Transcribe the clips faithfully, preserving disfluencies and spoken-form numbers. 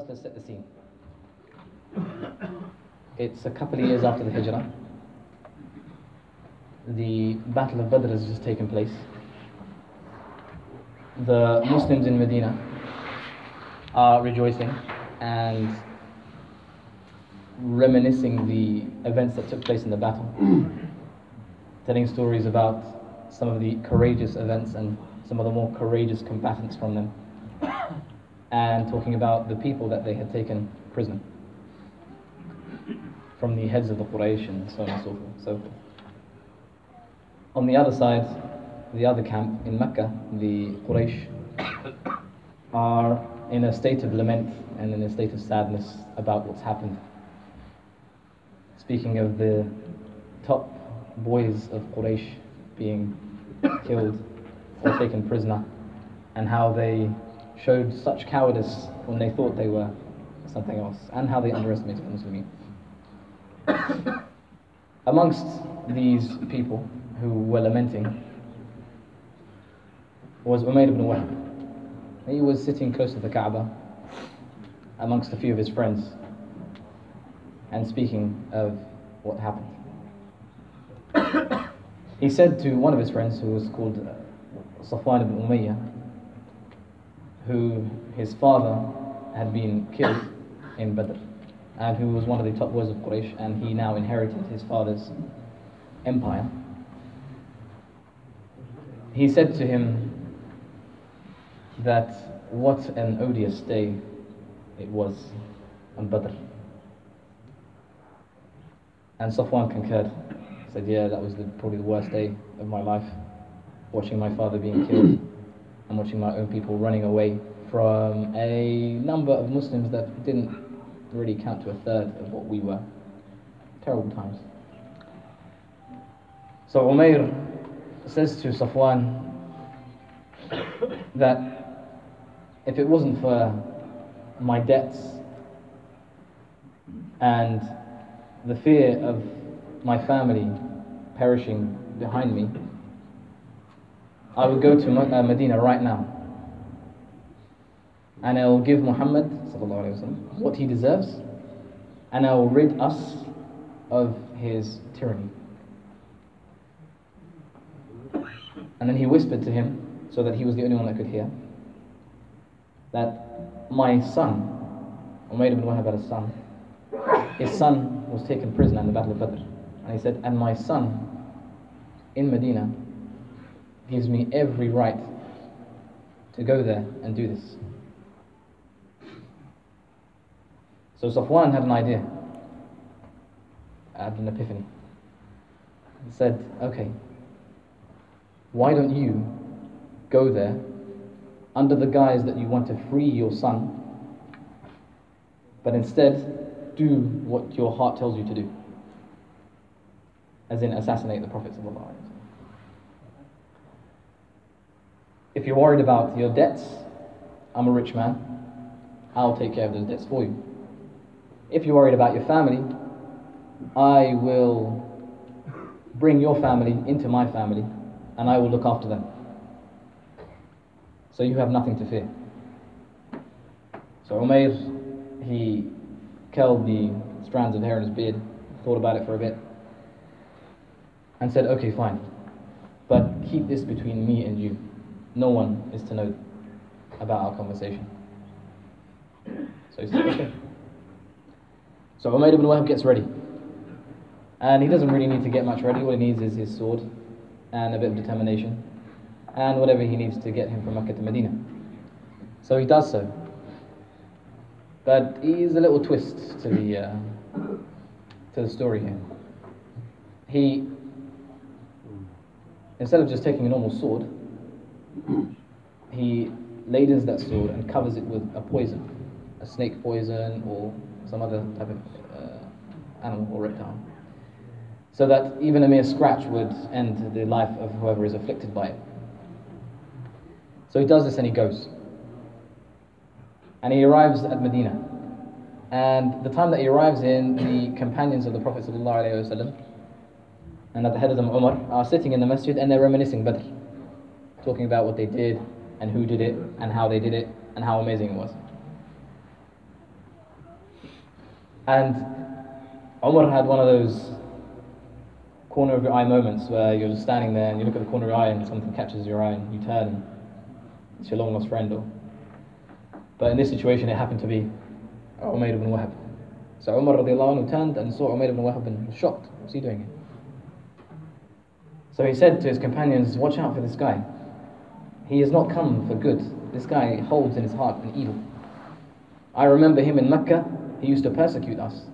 First, let's set the scene. It's a couple of years after the Hijrah. The Battle of Badr has just taken place. The Muslims in Medina are rejoicing and reminiscing the events that took place in the battle, telling stories about some of the courageous events and some of the more courageous combatants from them, and talking about the people that they had taken prisoner, from the heads of the Quraysh and so on and so forth. So on the other side, the other camp in Mecca, the Quraysh are in a state of lament and in a state of sadness about what's happened. Speaking of the top boys of Quraysh being killed or taken prisoner, and how they showed such cowardice when they thought they were something else, and how they underestimated the Muslimin. Amongst these people who were lamenting was Umayr ibn Wahb. He was sitting close to the Kaaba amongst a few of his friends and speaking of what happened. He said to one of his friends, who was called Safwan ibn Umayya, who his father had been killed in Badr, and who was one of the top boys of Quraysh, and he now inherited his father's empire. He said to him that what an odious day it was on Badr. And Safwan concurred, said, yeah, that was the, probably the worst day of my life, watching my father being killed and watching my own people running away from a number of Muslims that didn't really count to a third of what we were. Terrible times. So Umayr says to Safwan that if it wasn't for my debts and the fear of my family perishing behind me, I would go to Medina right now, and I will give Muhammad what he deserves, and I will rid us of his tyranny. And then he whispered to him, so that he was the only one that could hear, that my son, Umayr ibn Wahb had a son. His son was taken prisoner in the Battle of Badr. And he said, and my son in Medina gives me every right to go there and do this. So Safwan had an idea, had an epiphany. He said, okay, why don't you go there under the guise that you want to free your son, but instead do what your heart tells you to do, as in assassinate the prophets of Allah. If you're worried about your debts, I'm a rich man, I'll take care of those debts for you. If you're worried about your family, I will bring your family into my family and I will look after them. So you have nothing to fear. So Umayr, he curled the strands of hair in his beard, thought about it for a bit, and said, okay, fine, but keep this between me and you. No one is to know about our conversation. So he said, okay. So Umayr ibn Wahb gets ready. And he doesn't really need to get much ready. All he needs is his sword and a bit of determination and whatever he needs to get him from Mecca to Medina. So he does so. But he's a little twist to the, uh, to the story here. He, instead of just taking a normal sword, he ladens that sword and covers it with a poison, a snake poison or some other type of uh, animal or reptile, so that even a mere scratch would end the life of whoever is afflicted by it. So he does this and he goes. And he arrives at Medina. And the time that he arrives in, the companions of the Prophet ﷺ, and at the head of them Umar, are sitting in the masjid and they're reminiscing Badr, talking about what they did and who did it and how they did it and how amazing it was. And Umar had one of those corner of your eye moments where you're just standing there and you look at the corner of your eye and something catches your eye and you turn and it's your long lost friend. Or, but in this situation it happened to be Umayr ibn Wahb. So Umar radiallahu anhu turned and saw Umayr ibn Wahb and was shocked. What's he doing here? So he said to his companions, watch out for this guy. He has not come for good. This guy holds in his heart an evil. I remember him in Mecca, he used to persecute us.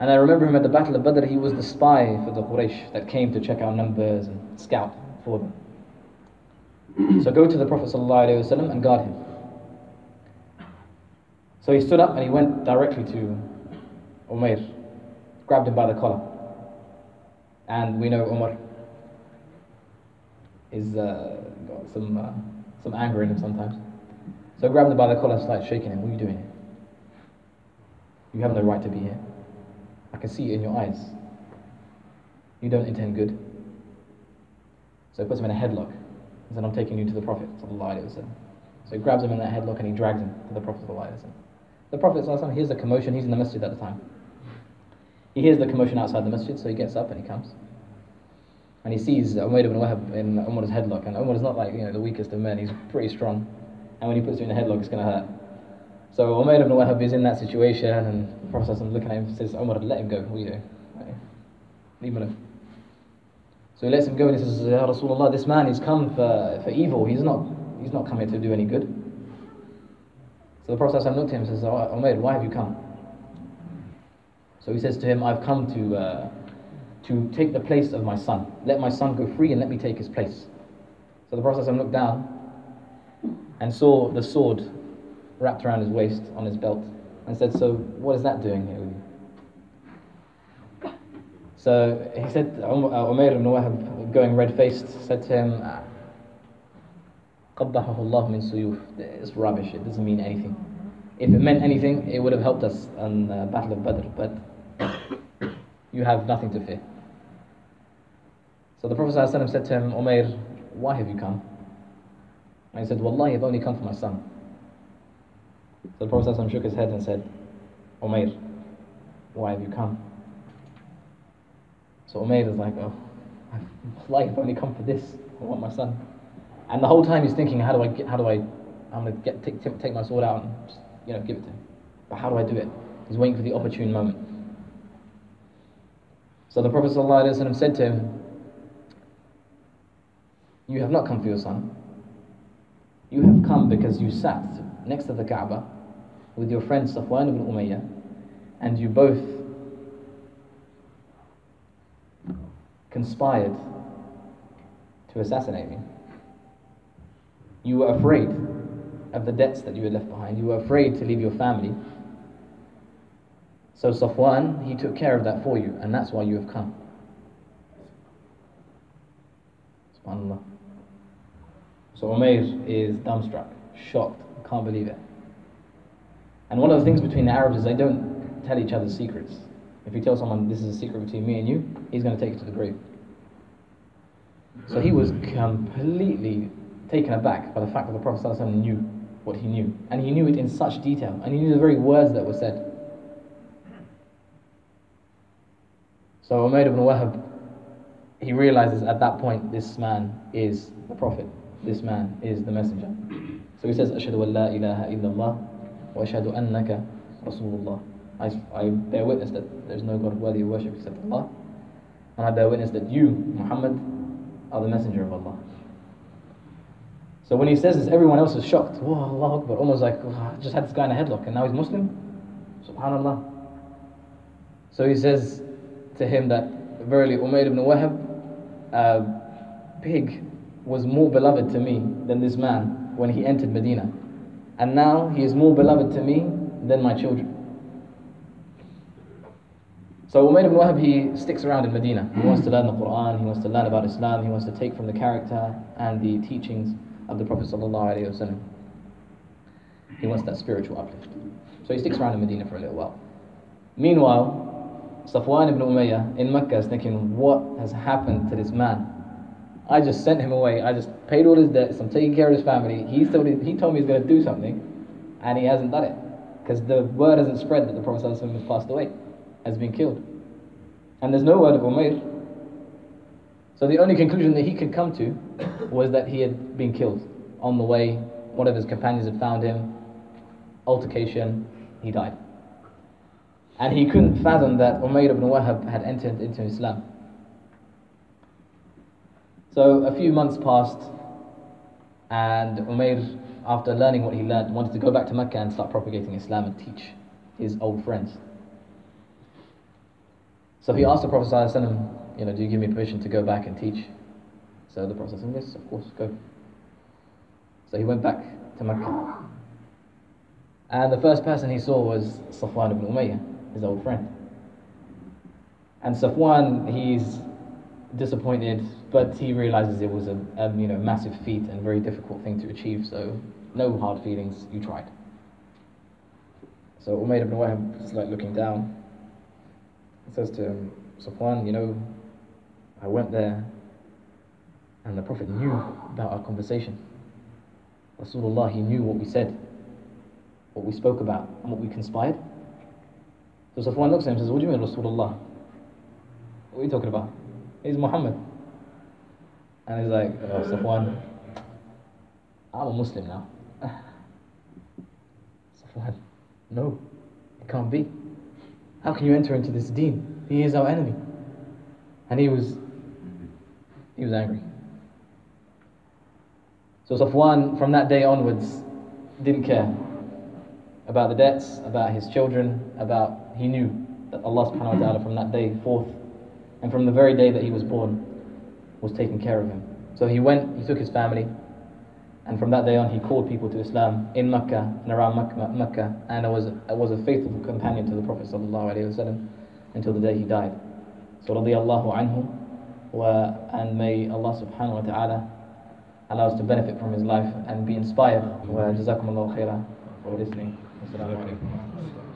And I remember him at the Battle of Badr, he was the spy for the Quraysh that came to check our numbers and scout for them. So go to the Prophet ﷺ and guard him. So he stood up and he went directly to Umayr, grabbed him by the collar. And we know Umar is uh, got some uh, some anger in him sometimes. So I grabbed him by the collar and started shaking him. What are you doing here? You have no right to be here. I can see it in your eyes. You don't intend good. So he puts him in a headlock. He said, I'm taking you to the Prophet. So he grabs him in that headlock and he drags him to the Prophet. The Prophet hears the commotion. He's in the masjid at the time. He hears the commotion outside the masjid, so he gets up and he comes. And he sees Umayr ibn Wahb in Umar's headlock. And Umar is not like, you know, the weakest of men. He's pretty strong. And when he puts you in a headlock, it's going to hurt. So Umayr ibn Wahb is in that situation, and the Prophet is looking at him and says, Umar, let him go. What are you doing? Right? Leave him alone. So he lets him go and he says, Ya Rasulullah, this man, he's come for, for evil. He's not, he's not come here to do any good. So the Prophet looked at him and says, oh, Umayr, why have you come? So he says to him, I've come to uh, to take the place of my son. Let my son go free and let me take his place. So the Prophet looked down and saw the sword wrapped around his waist on his belt and said, so what is that doing here with you? So he said, Umayr ibn Wahb, going red-faced, said to him, قَبَّحَهُ اللَّهُ مِنْ سُيُوفٍ. It's rubbish, it doesn't mean anything. If it meant anything, it would have helped us on the Battle of Badr, but you have nothing to fear. So the Prophet ﷺ said to him, Umayr, why have you come? And he said, Wallahi, I've only come for my son. So the Prophet ﷺ shook his head and said, Umayr, why have you come? So Umayr is like, oh, Wallahi, I've only come for this. I want my son. And the whole time he's thinking, how do I get, how do I, I'm going to get, take, take my sword out and just, you know, give it to him. But how do I do it? He's waiting for the opportune moment. So the Prophet ﷺ said to him, you have not come for your son. You have come because you sat next to the Kaaba with your friend Safwan ibn Umayya and you both conspired to assassinate me. You were afraid of the debts that you had left behind. You were afraid to leave your family. So Safwan, he took care of that for you, and that's why you have come. SubhanAllah. So Umayr is dumbstruck, shocked, can't believe it. And one of the things between the Arabs is they don't tell each other secrets. If you tell someone this is a secret between me and you, he's going to take it to the grave. So he was completely taken aback by the fact that the Prophet ﷺ knew what he knew. And he knew it in such detail. And he knew the very words that were said. So Umayr ibn Wahb, he realizes at that point, this man is the Prophet. This man is the messenger. So he says, Ashhadu an la ilaha illallah wa ashhadu annaka rasulullah. I, I bear witness that there is no God worthy of worship except Allah. And I bear witness that you, Muhammad, are the messenger of Allah. So when he says this, everyone else is shocked. Whoa, Allah Akbar. Almost like, oh, I just had this guy in a headlock and now he's Muslim? SubhanAllah. So he says to him that, verily, Umayr ibn Wahb, a pig, was more beloved to me than this man when he entered Medina, and now he is more beloved to me than my children. So Umayr ibn Wahb, he sticks around in Medina. He wants to learn the Quran, he wants to learn about Islam, he wants to take from the character and the teachings of the Prophet ﷺ. He wants that spiritual uplift. So he sticks around in Medina for a little while. Meanwhile, Safwan ibn Umayya in Mecca is thinking, what has happened to this man? I just sent him away, I just paid all his debts, I'm taking care of his family, he told, he told me he's going to do something, and he hasn't done it. because the word hasn't spread that the Prophet ﷺ has passed away, has been killed. And there's no word of Umayr. So the only conclusion that he could come to was that he had been killed. On the way, one of his companions had found him, altercation, he died. And he couldn't fathom that Umayr ibn Wahb had entered into Islam. So a few months passed, and Umayr, after learning what he learned, wanted to go back to Mecca and start propagating Islam and teach his old friends. So he asked the Prophet ﷺ, you know, do you give me permission to go back and teach? So the Prophet ﷺ, yes, of course, go. So he went back to Mecca. And the first person he saw was Safwan ibn Umayya, his old friend. And Safwan, he's disappointed, but he realizes it was a, a you know massive feat and very difficult thing to achieve, so no hard feelings, you tried. So Umayr ibn Wahb is like looking down. He says to him, Safwan, you know, I went there and the Prophet knew about our conversation. Rasulullah, he knew what we said, what we spoke about, and what we conspired. So Safwan looks at him and says, what do you mean Rasulullah? What are you talking about? He's Muhammad. And he's like, oh, Safwan, I'm a Muslim now. Safwan, no, it can't be. How can you enter into this deen? He is our enemy. And he was, he was angry. So Safwan, from that day onwards, didn't care about the debts, about his children, about, he knew that Allah subhanahu wa ta'ala from that day forth, and from the very day that he was born, was taking care of him. So he went, he took his family, and from that day on he called people to Islam in Mecca and around Mecca, and it was, it was a faithful companion to the Prophet ﷺ until the day he died. So radiyallahu anhu, wa, and may Allah subhanahu wa ta'ala allow us to benefit from his life and be inspired. Wa jazakumullahu khairan for listening. Assalamu alaikum.